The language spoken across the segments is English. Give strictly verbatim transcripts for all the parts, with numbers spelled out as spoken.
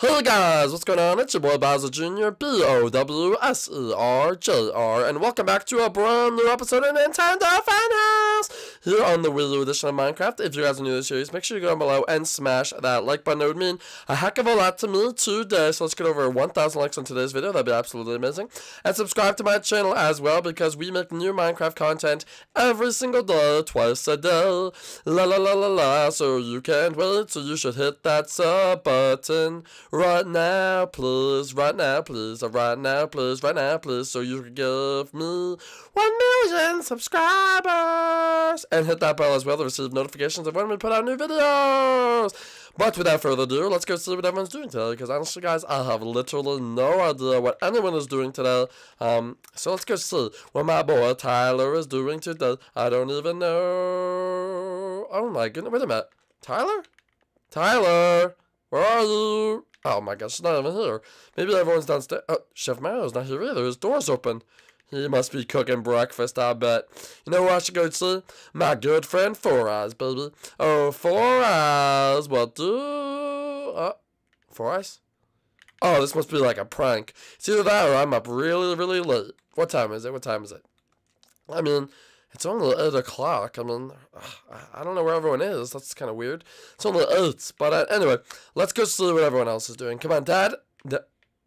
Hey guys, what's going on? It's your boy Bowser Junior, B O W S E R J R, and welcome back to a brand new episode of Nintendo Fun House here on the Wii U edition of Minecraft. If you guys are new to the series, make sure you go down below and smash that like button. It would mean a heck of a lot to me today, so let's get over one thousand likes on today's video. That'd be absolutely amazing. And subscribe to my channel as well, because we make new Minecraft content every single day, twice a day. La la la la la, so you can't wait, so you should hit that sub button. Right now, please, right now, please, right now, please, right now, please, so you can give me one million subscribers! And hit that bell as well to receive notifications of when we put out new videos! But without further ado, let's go see what everyone's doing today, because honestly, guys, I have literally no idea what anyone is doing today. Um, so let's go see what my boy Tyler is doing today. I don't even know. Oh my goodness, wait a minute. Tyler? Tyler? Where are you? Oh my gosh, she's not even here. Maybe everyone's downstairs. Oh, Chef Mario's not here either. His door's open. He must be cooking breakfast, I bet. You know where I should go see? My good friend Four Eyes, baby. Oh, Four Eyes, what do? Oh, Four Eyes? Oh, this must be like a prank. It's either that or I'm up really, really late. What time is it? What time is it? I mean, it's only eight o'clock. I mean, I don't know where everyone is. That's kind of weird. It's only eight. But uh, anyway, let's go see what everyone else is doing. Come on, Dad. D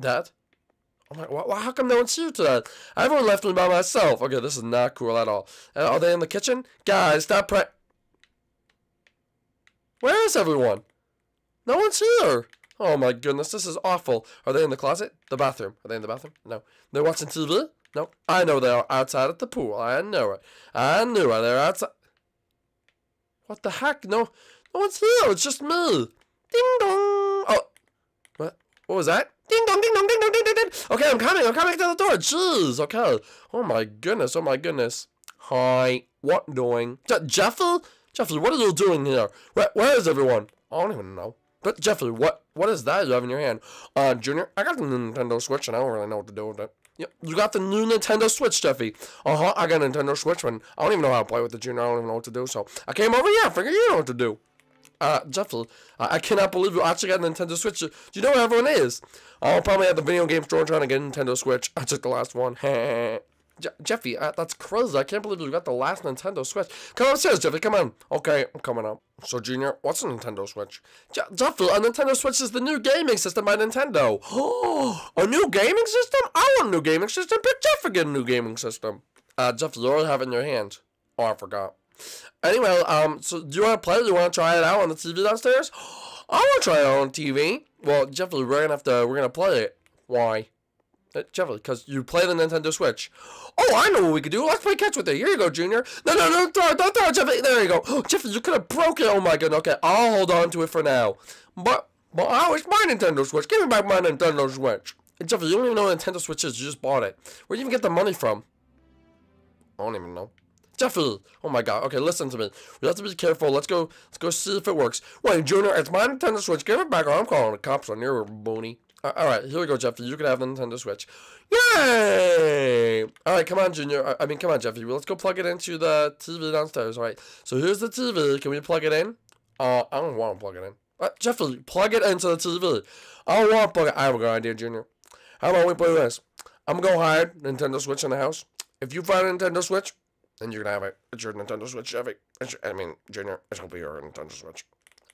Dad? Oh my, wh how come no one's here today? Everyone left me by myself. Okay, this is not cool at all. Uh, are they in the kitchen? Guys, stop pra- Where is everyone? No one's here. Oh my goodness, this is awful. Are they in the closet? The bathroom. Are they in the bathroom? No. They're watching T V? No, I know they are outside at the pool. I know it. I knew it. They're outside. What the heck? No, no one's here. It's just me. Ding dong. Oh, what? What was that? Ding dong, ding dong, ding dong, ding ding ding. Okay, I'm coming. I'm coming to the door. Jeez. Okay. Oh my goodness. Oh my goodness. Hi. What doing? Je Jeffy? Jeffy, what are you doing here? Where, where is everyone? I don't even know. But Jeffy, what? What is that you have in your hand? Uh, Junior, I got the Nintendo Switch, and I don't really know what to do with it. Yep, you got the new Nintendo Switch, Jeffy. Uh-huh, I got a Nintendo Switch, and I don't even know how to play with the Junior. I don't even know what to do, so I came over here. I figured you know what to do. Uh, Jeffy, I, I cannot believe you actually got a Nintendo Switch. Do you know where everyone is? I'll probably at the video game store trying to get a Nintendo Switch. I took the last one. Je Jeffy, uh, that's crazy. I can't believe you got the last Nintendo Switch. Come upstairs, Jeffy. Come on. Okay, I'm coming up. So, Junior, what's a Nintendo Switch? Je Jeffy, a Nintendo Switch is the new gaming system by Nintendo. Oh, a new gaming system? I want a new gaming system, but Jeffy get a new gaming system. Uh, Jeffy, you already have it in your hand. Oh, I forgot. Anyway, um, so do you want to play? Do you want to try it out on the T V downstairs? I want to try it out on T V. Well, Jeffy, we're going to have to, we're going to play it. Why? Jeffy, because you play the Nintendo Switch. Oh, I know what we could do. Let's play catch with it. Here you go, Junior. No, no, no, don't throw, throw, Jeffy. There you go. Oh, Jeffy, you could have broke it. Oh my goodness. Okay, I'll hold on to it for now. But, but oh, it's my Nintendo Switch. Give me back my Nintendo Switch. And Jeffy, you don't even know what Nintendo Switch is. You just bought it. Where do you even get the money from? I don't even know. Jeffy! Oh my god, okay, listen to me. We have to be careful. Let's go let's go see if it works. Wait, Junior, it's my Nintendo Switch. Give it back or I'm calling the cops on your bony. Uh, Alright, here we go, Jeffy. You can have the Nintendo Switch. Yay! Alright, come on, Junior. I, I mean, come on, Jeffy. Let's go plug it into the T V downstairs. Alright, so here's the T V. Can we plug it in? Uh, I don't want to plug it in. Uh, Jeffy, plug it into the T V. I don't want to plug it. I have a good idea, Junior. How about we play this? I'm going to go hide Nintendo Switch in the house. If you find a Nintendo Switch, then you're gonna have it. It's your Nintendo Switch, Jeffy. It's your, I mean, Junior, it's gonna be your Nintendo Switch.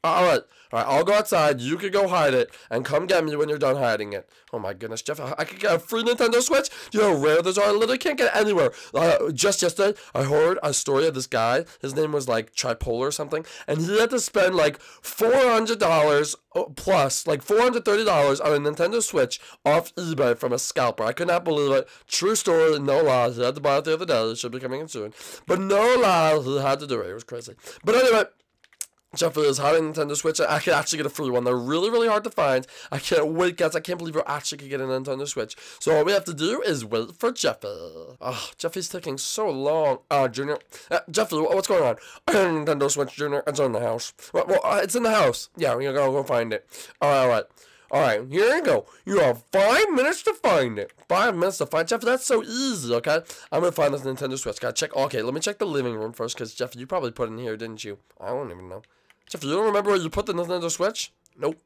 Alright, alright, I'll go outside, you can go hide it, and come get me when you're done hiding it. Oh my goodness, Jeff, I, I could get a free Nintendo Switch? You know how rare those are? I literally can't get it anywhere. Uh, just yesterday, I heard a story of this guy, his name was like Tripolar or something, and he had to spend like four hundred dollars plus, like four hundred thirty dollars on a Nintendo Switch off eBay from a scalper. I could not believe it. True story, no lie, he had to buy it the other day, it should be coming in soon. But no lie, he had to do it, it was crazy. But anyway, Jeffy is hiding Nintendo Switch. I could actually get a free one. They're really, really hard to find. I can't wait, guys. I can't believe we're actually going to get a Nintendo Switch. So all we have to do is wait for Jeffy. Oh, Jeffy's taking so long. Uh, Junior. Uh, Jeffy, what's going on? I got a Nintendo Switch, Junior. It's in the house. Well, well uh, it's in the house. Yeah, we're going to go find it. All right, all right. All right, here you go. You have five minutes to find it. Five minutes to find Jeffy. That's so easy, okay? I'm going to find this Nintendo Switch. Gotta check. Okay, let me check the living room first because, Jeffy, you probably put it in here, didn't you? I don't even know. Jeffy, you don't remember where you put the Nintendo Switch? Nope.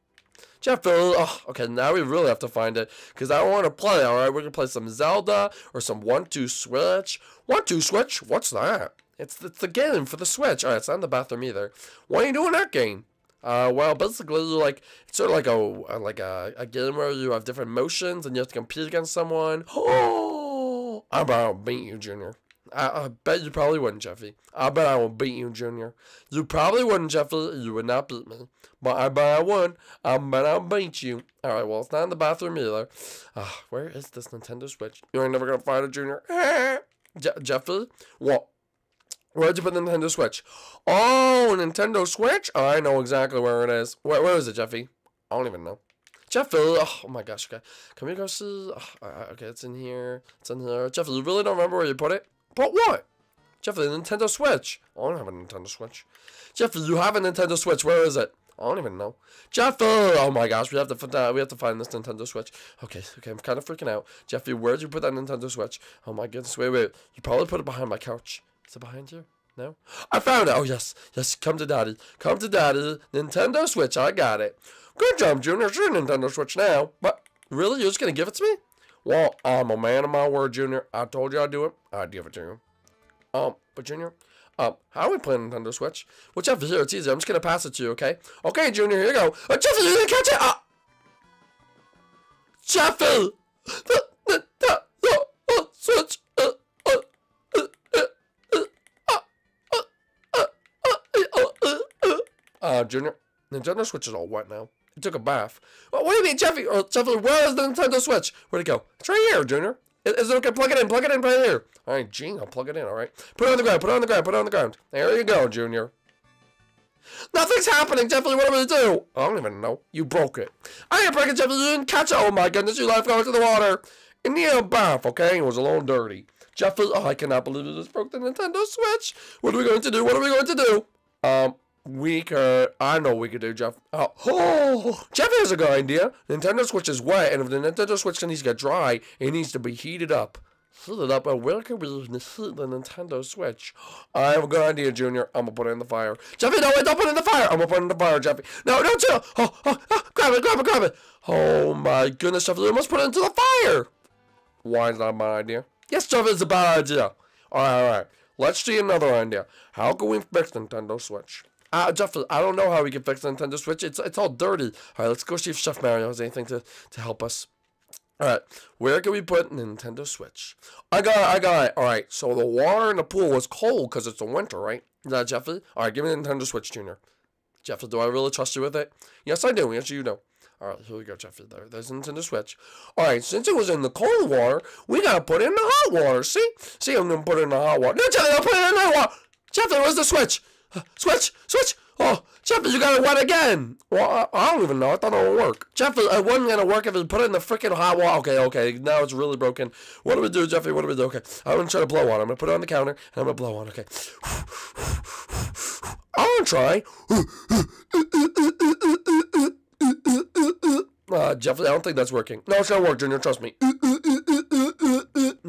Jeff, oh, okay, now we really have to find it, because I want to play, alright? We're going to play some Zelda, or some One Two Switch. One Two Switch? What's that? It's the, it's the game for the Switch. Alright, it's not in the bathroom either. Why are you doing that game? Uh, well, basically, like, it's sort of like a, like a, a game where you have different motions, and you have to compete against someone. Oh, I bet I'll beat you, Junior. I, I bet you probably wouldn't, Jeffy. I bet I will beat you, Junior. You probably wouldn't, Jeffy. You would not beat me. But I bet I would. I bet I'll beat you. Alright, well, it's not in the bathroom either. Uh, where is this Nintendo Switch? You ain't never gonna find it, Junior. Je Jeffy? What? Where'd you put the Nintendo Switch? Oh, Nintendo Switch? Oh, I know exactly where it is. Where, where is it, Jeffy? I don't even know. Jeffy, oh my gosh, okay. Can we go see? Oh, okay, it's in here. It's in here. Jeffy, you really don't remember where you put it? But what? Jeffy, the Nintendo Switch. I don't have a Nintendo Switch. Jeffy, you have a Nintendo Switch. Where is it? I don't even know. Jeffy! Oh my gosh, we have to find out. We have to find this Nintendo Switch. Okay, okay, I'm kind of freaking out. Jeffy, where'd you put that Nintendo Switch? Oh my goodness, wait, wait. You probably put it behind my couch. Is it behind you? No? I found it! Oh yes, yes, come to daddy. Come to daddy. Nintendo Switch, I got it. Good job, Junior. It's your Nintendo Switch now. But really, you're just gonna give it to me? Well, I'm a man of my word, Junior. I told you I'd do it. I'd give it to you. Um, but Junior, um, how are we playing Nintendo Switch? Well, Jeff, here, it's easy. I'm just gonna pass it to you, okay? Okay, Junior, here you go. Uh, Jeffy, you didn't catch it! Uh, Jeffy! The Nintendo Switch! Uh, uh, uh, uh, uh, uh, uh, uh, uh, uh, uh. Uh, Junior, Nintendo Switch is all wet now. Took a bath. Well, what do you mean, Jeffy? Oh, Jeffy, where is the Nintendo Switch? Where'd it go? It's right here, Junior. Is, is it okay? Plug it in. Plug it in right here. All right, Gene, I'll plug it in, all right? Put it on the ground. Put it on the ground. Put it on the ground. There you go, Junior. Nothing's happening, Jeffy. What am I going to do? I don't even know. You broke it. I ain't breaking, Jeffy. You didn't catch it. Oh, my goodness. Your life going to the water. In the bath, okay? It was a little dirty. Jeffy, oh, I cannot believe you just broke the Nintendo Switch. What are we going to do? What are we going to do? Um... We could, I know what we could do, Jeff. Oh, oh, Jeff has a good idea. Nintendo Switch is wet, and if the Nintendo Switch needs to get dry, it needs to be heated up. Heated up, and where can we heat the Nintendo Switch? I have a good idea, Junior. I'm gonna put it in the fire. Jeffy, no, don't put it in the fire. I'm gonna put it in the fire, Jeffy. No, don't you. Oh, oh, oh, grab it, grab it, grab it. Oh my goodness, Jeffy, we must put it into the fire. Why is that my idea? Yes, Jeffy, it's a bad idea. All right, all right. Let's see another idea. How can we fix Nintendo Switch? Uh, Jeffy, I don't know how we can fix the Nintendo Switch. It's it's all dirty. All right, let's go see if Chef Mario has anything to, to help us. All right, where can we put Nintendo Switch? I got it, I got it. All right, so the water in the pool was cold because it's the winter, right? Is that Jeffy? All right, give me the Nintendo Switch, Junior. Jeffy, do I really trust you with it? Yes, I do. Yes, you do. All right, here we go, Jeffy. There, there's Nintendo Switch. All right, since it was in the cold water, we got to put it in the hot water, see? See, I'm going to put it in the hot water. No, Jeffy, I'll put it in the hot water. Jeffy, where's the Switch? Switch! Switch! Oh, Jeffy, you got it wet again! Well, I, I don't even know. I thought it would work. Jeffy, it wasn't gonna work if you put it in the freaking hot water. Okay, okay, now it's really broken. What do we do, Jeffy? What do we do? Okay, I'm gonna try to blow on it. I'm gonna put it on the counter, and I'm gonna blow on it. Okay. I'm gonna try. Uh, Jeffy, I don't think that's working. No, it's gonna work, Junior. Trust me.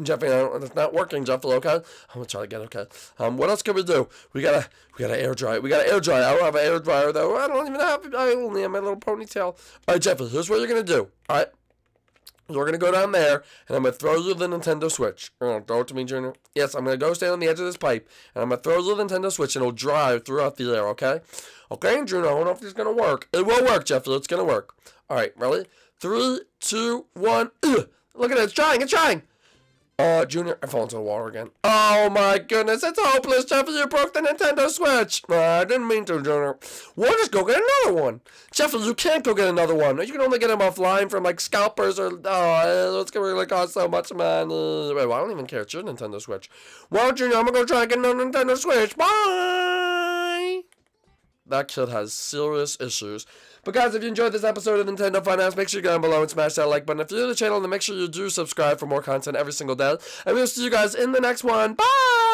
Jeffy, it's not working, Jeffy, okay? I'm gonna try again, okay? Um, what else can we do? We gotta, we gotta air dry it. We gotta air dry it. I don't have an air dryer, though. I don't even have, I only have my little ponytail. Alright, Jeffy, here's what you're gonna do, alright? We're gonna go down there, and I'm gonna throw you the Nintendo Switch. You're gonna throw it to me, Junior? Yes, I'm gonna go stand on the edge of this pipe, and I'm gonna throw you the Nintendo Switch, and it'll dry throughout the air, okay? Okay, Junior, I don't know if it's gonna work. It will work, Jeffy, it's gonna work. Alright, ready? Three, two, one, ugh. Look at it, it's trying, it's trying! Uh, Junior, I fell into the water again. Oh my goodness, it's hopeless, Jeffy, you broke the Nintendo Switch. Uh, I didn't mean to, Junior. We'll just go get another one. Jeffy, you can't go get another one. You can only get them offline from, like, scalpers or, oh, it's gonna really cost so much money. Wait, well, I don't even care, it's your Nintendo Switch. Well, Junior, I'm gonna go try and get another Nintendo Switch. Bye! That kid has serious issues. But guys, if you enjoyed this episode of Nintendo Fun House, make sure you go down below and smash that like button. If you're new to the channel, then make sure you do subscribe for more content every single day. And we'll see you guys in the next one. Bye!